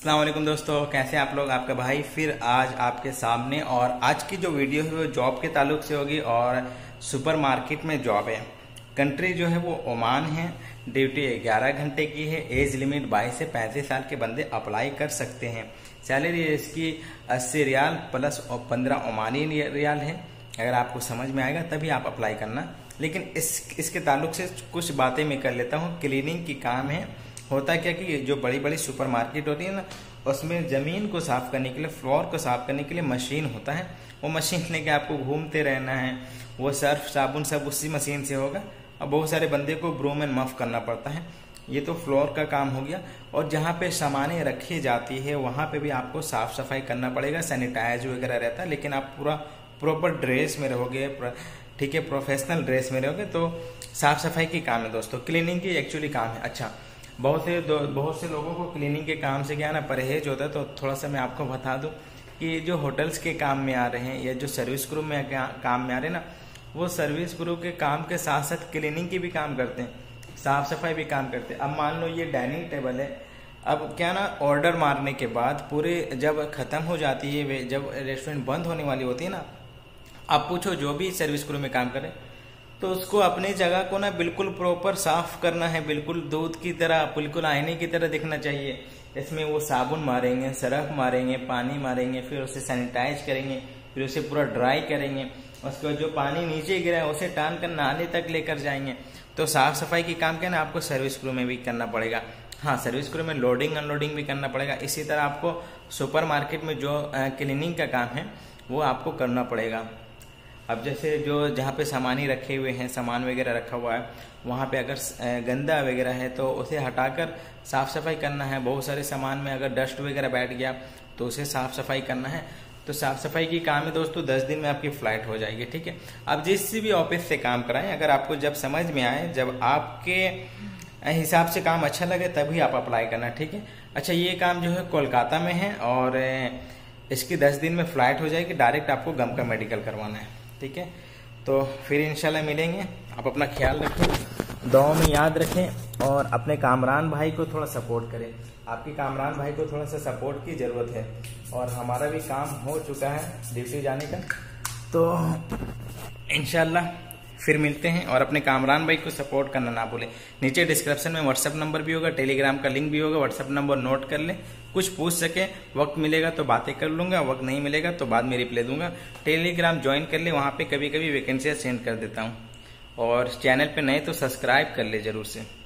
अस्सलामुअलैकुम दोस्तों, कैसे आप लोग। आपका भाई फिर आज आपके सामने, और आज की जो वीडियो है वो जॉब के ताल्लुक से होगी और सुपरमार्केट में जॉब है। कंट्री जो है वो ओमान है, ड्यूटी 11 घंटे की है, एज लिमिट 22 से 35 साल के बंदे अप्लाई कर सकते हैं। सैलरी इसकी 80 रियाल प्लस 15 ओमानी रियाल है। अगर आपको समझ में आएगा तभी आप अप्लाई करना, लेकिन इसके ताल्लुक से कुछ बातें मैं कर लेता हूँ। क्लीनिंग की काम है, होता क्या कि जो बड़ी बड़ी सुपरमार्केट होती है ना, उसमें ज़मीन को साफ़ करने के लिए, फ्लोर को साफ़ करने के लिए मशीन होता है। वो मशीन लेके आपको घूमते रहना है, वो सर्फ साबुन सब उसी मशीन से होगा। और बहुत सारे बंदे को ब्रूम एंड मफ करना पड़ता है। ये तो फ्लोर का काम हो गया, और जहाँ पे सामानें रखी जाती है वहाँ पे भी आपको साफ़ सफाई करना पड़ेगा। सैनिटाइज वगैरह रहता है, लेकिन आप पूरा प्रॉपर ड्रेस में रहोगे, ठीक है, प्रोफेशनल ड्रेस में रहोगे, तो साफ़ सफाई की काम है दोस्तों। क्लीनिंग की एक्चुअली काम है। अच्छा, बहुत से लोगों को क्लीनिंग के काम से क्या ना परहेज होता है, तो थोड़ा सा मैं आपको बता दूं कि जो होटल्स के काम में आ रहे हैं या जो सर्विस क्रू में काम में आ रहे हैं ना, वो सर्विस क्रू के काम के साथ साथ क्लीनिंग की भी काम करते हैं, साफ सफाई भी काम करते हैं। अब मान लो ये डाइनिंग टेबल है, अब क्या ना ऑर्डर मारने के बाद पूरे जब ख़त्म हो जाती है, वे जब रेस्टोरेंट बंद होने वाली होती है ना, आप पूछो जो भी सर्विस क्रू में काम करें तो उसको अपनी जगह को ना बिल्कुल प्रॉपर साफ करना है, बिल्कुल दूध की तरह, बिल्कुल आईने की तरह दिखना चाहिए। इसमें वो साबुन मारेंगे, सरफ मारेंगे, पानी मारेंगे, फिर उसे सैनिटाइज करेंगे, फिर उसे पूरा ड्राई करेंगे, उसके बाद जो पानी नीचे गिरा है उसे टान कर नाले तक लेकर जाएंगे। तो साफ सफाई की काम क्या ना आपको सर्विस क्रू में भी करना पड़ेगा। हाँ, सर्विस क्रू में लोडिंग अनलोडिंग भी करना पड़ेगा। इसी तरह आपको सुपरमार्केट में जो क्लीनिंग का काम है वो आपको करना पड़ेगा। अब जैसे जो जहाँ पे सामानी रखे हुए हैं, सामान वगैरह रखा हुआ है, वहाँ पे अगर गंदा वगैरह है तो उसे हटाकर साफ़ सफाई करना है। बहुत सारे सामान में अगर डस्ट वगैरह बैठ गया तो उसे साफ़ सफाई करना है। तो साफ़ सफाई की काम है दोस्तों। 10 दिन में आपकी फ्लाइट हो जाएगी, ठीक है। अब जिस भी ऑफिस से काम कराएं, अगर आपको जब समझ में आए, जब आपके हिसाब से काम अच्छा लगे तभी आप अप्लाई करना, ठीक है। अच्छा, ये काम जो है कोलकाता में है और इसकी 10 दिन में फ्लाइट हो जाएगी। डायरेक्ट आपको गम का मेडिकल करवाना है, ठीक है। तो फिर इंशाल्लाह मिलेंगे। आप अपना ख्याल रखें, दुआओं में याद रखें, और अपने कामरान भाई को थोड़ा सपोर्ट करें। आपके कामरान भाई को थोड़ा सा सपोर्ट की ज़रूरत है, और हमारा भी काम हो चुका है ड्यूटी जाने का। तो इंशाल्लाह फिर मिलते हैं, और अपने कामरान भाई को सपोर्ट करना ना भूलें। नीचे डिस्क्रिप्शन में व्हाट्सअप नंबर भी होगा, टेलीग्राम का लिंक भी होगा। व्हाट्सअप नंबर नोट कर लें, कुछ पूछ सके, वक्त मिलेगा तो बातें कर लूँगा, वक्त नहीं मिलेगा तो बाद में रिप्लाई दूंगा। टेलीग्राम ज्वाइन कर लें, वहाँ पे कभी कभी वैकेंसियाँ सेंड कर देता हूँ। और चैनल पे नए तो सब्सक्राइब कर ले ज़रूर से।